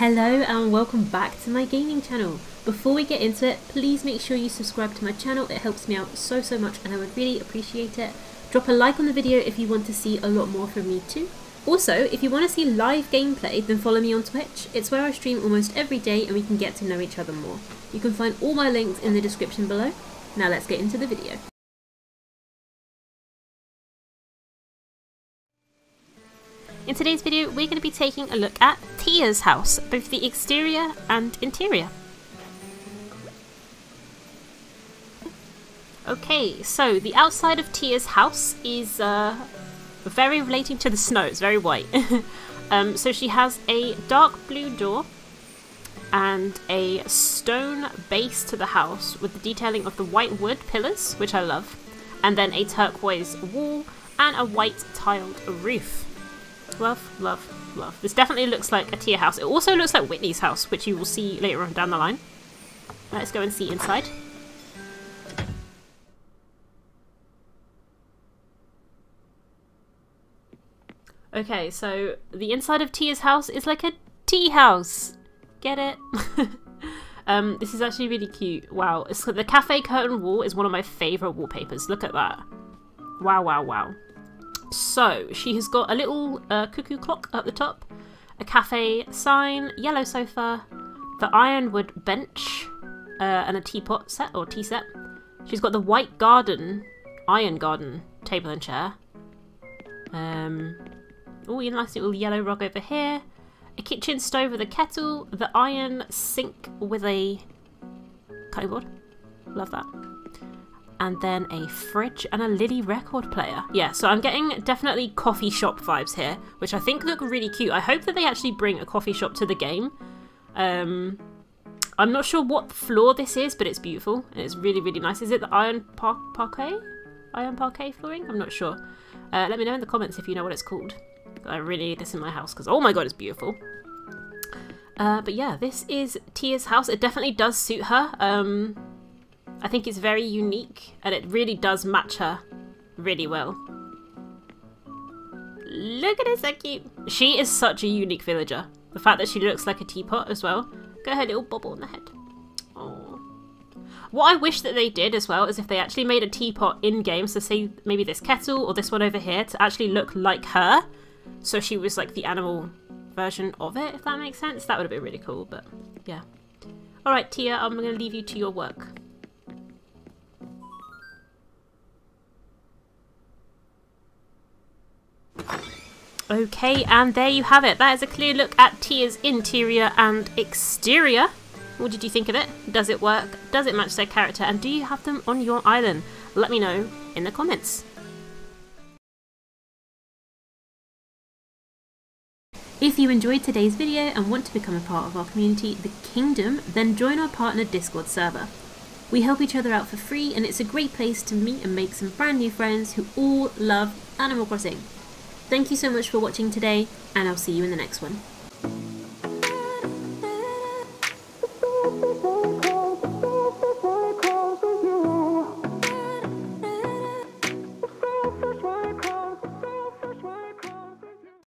Hello and welcome back to my gaming channel. Before we get into it, please make sure you subscribe to my channel. It helps me out so much and I would really appreciate it. Drop a like on the video if you want to see a lot more from me too. Also, if you want to see live gameplay, then follow me on Twitch. It's where I stream almost every day and we can get to know each other more. You can find all my links in the description below. Now let's get into the video. In today's video, we're going to be taking a look at Tia's house, both the exterior and interior. Okay, so the outside of Tia's house is very relating to the snow. It's very white. So she has a dark blue door and a stone base to the house with the detailing of the white wood pillars, which I love, and then a turquoise wall and a white tiled roof. Love, love, love. This definitely looks like a Tia house. It also looks like Whitney's house, which you will see later on down the line. Let's go and see inside. Okay, so the inside of Tia's house is like a tea house. Get it? This is actually really cute. Wow. It's, the cafe curtain wall is one of my favourite wallpapers. Look at that. Wow, wow, wow. So, she has got a little cuckoo clock at the top, a cafe sign, yellow sofa, the ironwood bench, and a teapot set, or tea set. She's got the white garden, iron garden, table and chair. Oh, a nice little yellow rug over here. A kitchen stove with a kettle, the iron sink with a cutting board. Love that. And then a fridge and a Lily record player. Yeah, so I'm getting definitely coffee shop vibes here, which I think look really cute. I hope that they actually bring a coffee shop to the game. I'm not sure what floor this is, but it's beautiful and it's really, really nice. Is it the iron parquet? Iron parquet flooring? I'm not sure. Let me know in the comments if you know what it's called. I really need this in my house because, oh my god, it's beautiful. But yeah, this is Tia's house. It definitely does suit her. I think it's very unique and it really does match her really well. Look at her, so cute. She is such a unique villager. The fact that she looks like a teapot as well. Got her little bobble on the head. Oh. What I wish that they did as well is if they actually made a teapot in game, so say maybe this kettle or this one over here, to actually look like her. So she was like the animal version of it, if that makes sense. That would have been really cool, but yeah. Alright, Tia, I'm going to leave you to your work. Okay, and there you have it. That is a clear look at Tia's interior and exterior. What did you think of it? Does it work? Does it match their character? And do you have them on your island? Let me know in the comments. If you enjoyed today's video and want to become a part of our community, the Kingdom, then join our partner Discord server. We help each other out for free and it's a great place to meet and make some brand new friends who all love Animal Crossing. Thank you so much for watching today, and I'll see you in the next one.